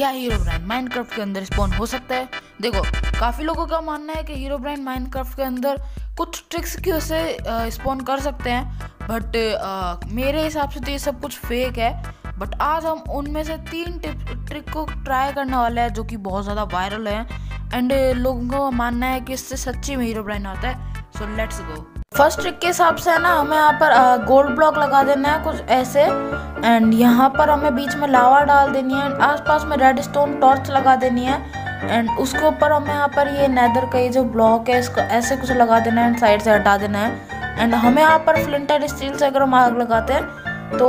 क्या Herobrine Minecraft के अंदर स्पॉन हो सकता है? देखो, काफ़ी लोगों का मानना है कि हीरोब्राइन माइनक्राफ्ट के अंदर कुछ ट्रिक्स की वजह से स्पॉन कर सकते हैं, बट मेरे हिसाब से तो ये सब कुछ फेक है। बट आज हम उनमें से 3 ट्रिक को ट्राई करने वाले हैं जो कि बहुत ज़्यादा वायरल है एंड लोगों का मानना है कि इससे सच्ची में हीरोब्राइन आता है। So let's go. First trick के हिसाब से है ना, हमें यहाँ पर गोल्ड ब्लॉक लगा देना है कुछ ऐसे, एंड यहाँ पर हमें बीच में लावा डाल देनी है, आसपास में रेड स्टोन टॉर्च लगा देनी है, एंड उसके ऊपर हमें यहाँ पर ये नेदर का ये जो ब्लॉक है इसको ऐसे कुछ लगा देना है एंड साइड से हटा देना है। एंड हमें यहाँ पर फ्लिंट एंड स्टील से अगर हम आग लगाते हैं तो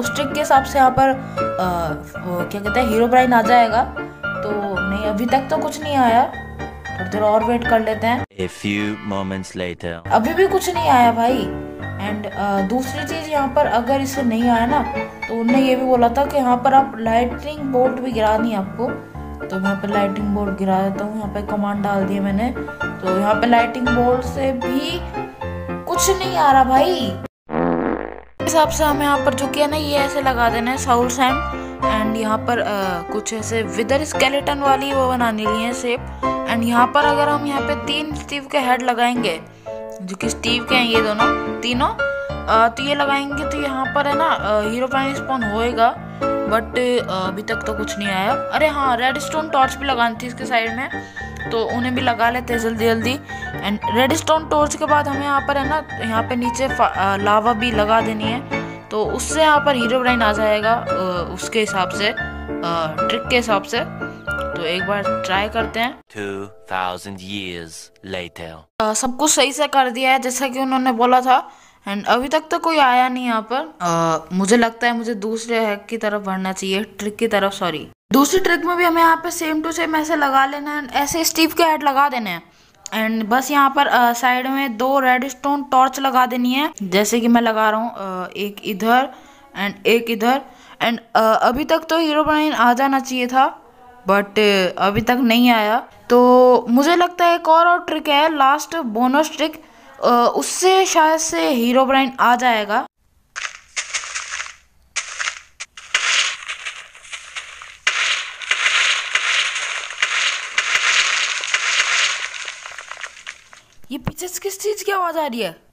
उस ट्रिक के हिसाब से यहाँ पर क्या कहते हैं, हीरोब्राइन आ जाएगा। तो नहीं, अभी तक तो कुछ नहीं आया, थोड़ा और वेट कर लेते हैं। A few moments later. अभी भी कुछ नहीं आया भाई। एंड दूसरी चीज यहाँ पर, अगर इसे नहीं आया ना तो उन्होंने ये भी बोला था कि यहाँ पर आप लाइटिंग बोल्ट भी गिरानी है आपको। तो यहाँ पर लाइटिंग बोल्ट गिरा देता हूँ, यहाँ पे कमांड डाल दी मैंने। तो यहाँ पे लाइटिंग बोल्ट से भी कुछ नहीं आ रहा भाई। इस हिसाब से हमें यहाँ पर जो किया ना, ये ऐसे लगा देना है साउल सैंड, एंड यहाँ पर कुछ ऐसे विदर स्केलेटन वाली वो बनानी है शेप। एंड यहाँ पर अगर हम यहाँ पे 3 स्टीव के हेड लगाएंगे, जो कि स्टीव के हैं ये दोनों तीनों, तो ये लगाएंगे तो यहाँ पर है ना हीरोब्राइन स्पॉन होएगा। बट अभी तक तो कुछ नहीं आया। अरे हाँ, रेड स्टोन टॉर्च भी लगानी थी इसके साइड में, तो उन्हें भी लगा लेते हैं जल्दी जल्दी। एंड रेड स्टोन टॉर्च के बाद हमें यहाँ पर है ना, यहाँ पर नीचे लावा भी लगा देनी है, तो उससे यहाँ पर हीरोब्राइन आ जाएगा उसके हिसाब से, ट्रिक के हिसाब से। तो एक बार ट्राई करते हैं। 2000 years later. सब कुछ सही से कर दिया है जैसा कि उन्होंने बोला था, एंड अभी तक तो कोई आया नहीं यहाँ पर। मुझे लगता है मुझे दूसरे हैक की तरफ बढ़ना चाहिए, ट्रिक की तरफ, सॉरी। दूसरी ट्रिक में भी हमें यहाँ पे सेम टू सेम ऐसे लगा लेना है, ऐसे स्टीव के हेड लगा देने हैं, एंड बस यहाँ पर साइड में 2 रेड स्टोन टॉर्च लगा देनी है जैसे कि मैं लगा रहा हूँ, एक इधर एंड एक इधर। एंड अभी तक तो हीरोब्राइन आ जाना चाहिए था, बट अभी तक नहीं आया। तो मुझे लगता है एक और ट्रिक है, लास्ट बोनस ट्रिक, उससे शायद से हीरोब्राइन आ जाएगा। ये पीछे किस चीज की आवाज आ रही है?